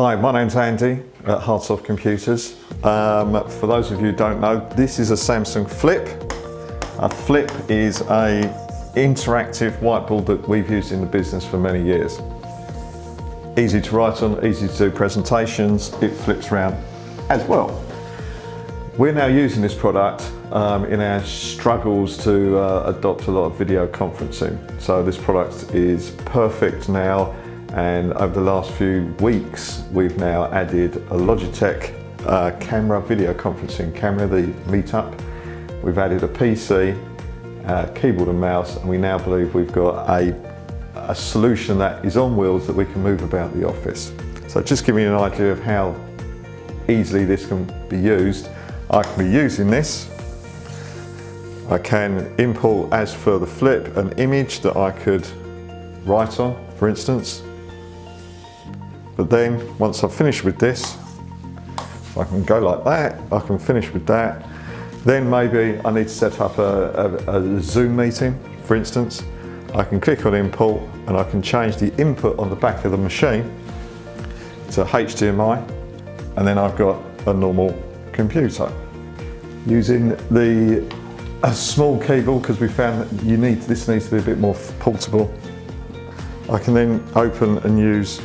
Hi, my name's Andy at Hardsoft Computers. For those of you who don't know, this is a Samsung Flip. A Flip is an interactive whiteboard that we've used in the business for many years. Easy to write on, easy to do presentations, it flips around as well. We're now using this product in our struggles to adopt a lot of video conferencing. So this product is perfect now, and over the last few weeks we've now added a Logitech camera, video conferencing camera, the MeetUp. We've added a PC, keyboard and mouse, and we now believe we've got a solution that is on wheels that we can move about the office. So just giving you an idea of how easily this can be used. I can be using this. I can import, as for the Flip, an image that I could write on, for instance. But then once I've finished with this, I can go like that, I can finish with that. Then maybe I need to set up a Zoom meeting, for instance. I can click on import and I can change the input on the back of the machine to HDMI, and then I've got a normal computer. Using a small keyboard, because we found that this needs to be a bit more portable. I can then open and use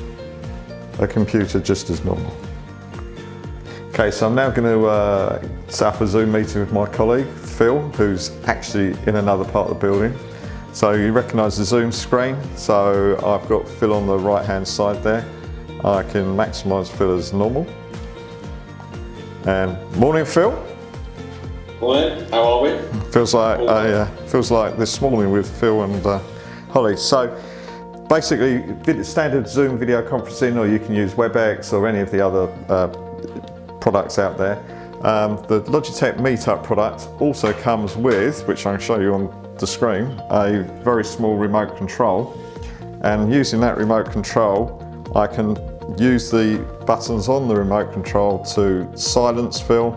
a computer just as normal. Okay, so I'm now going to set up a Zoom meeting with my colleague Phil, who's actually in another part of the building. So you recognise the Zoom screen, so I've got Phil on the right hand side there. I can maximise Phil as normal. And morning, Phil. Morning, how are we? Feels like this morning with Phil and Holly. So basically, standard Zoom video conferencing, or you can use WebEx or any of the other products out there. The Logitech MeetUp product also comes with, which I'll show you on the screen, a very small remote control. And using that remote control, I can use the buttons on the remote control to silence Phil.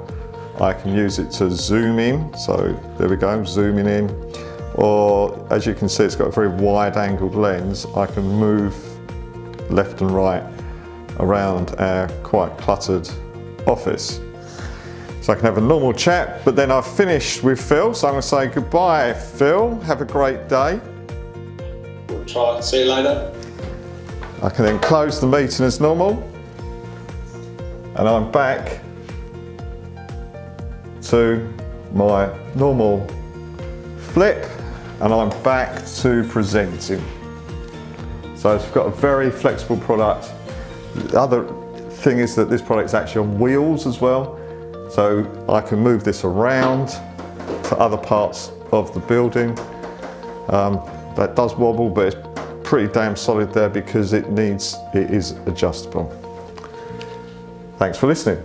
I can use it to zoom in, so there we go, zooming in. Or, as you can see, it's got a very wide angled lens. I can move left and right around our quite cluttered office. So I can have a normal chat, but then I've finished with Phil, so I'm going to say goodbye, Phil, have a great day. We'll try and see you later. I can then close the meeting as normal, and I'm back to my normal Flip, and I'm back to presenting. So it's got a very flexible product. The other thing is that this product's actually on wheels as well, so I can move this around to other parts of the building. That does wobble, but it's pretty damn solid there because it is adjustable. Thanks for listening.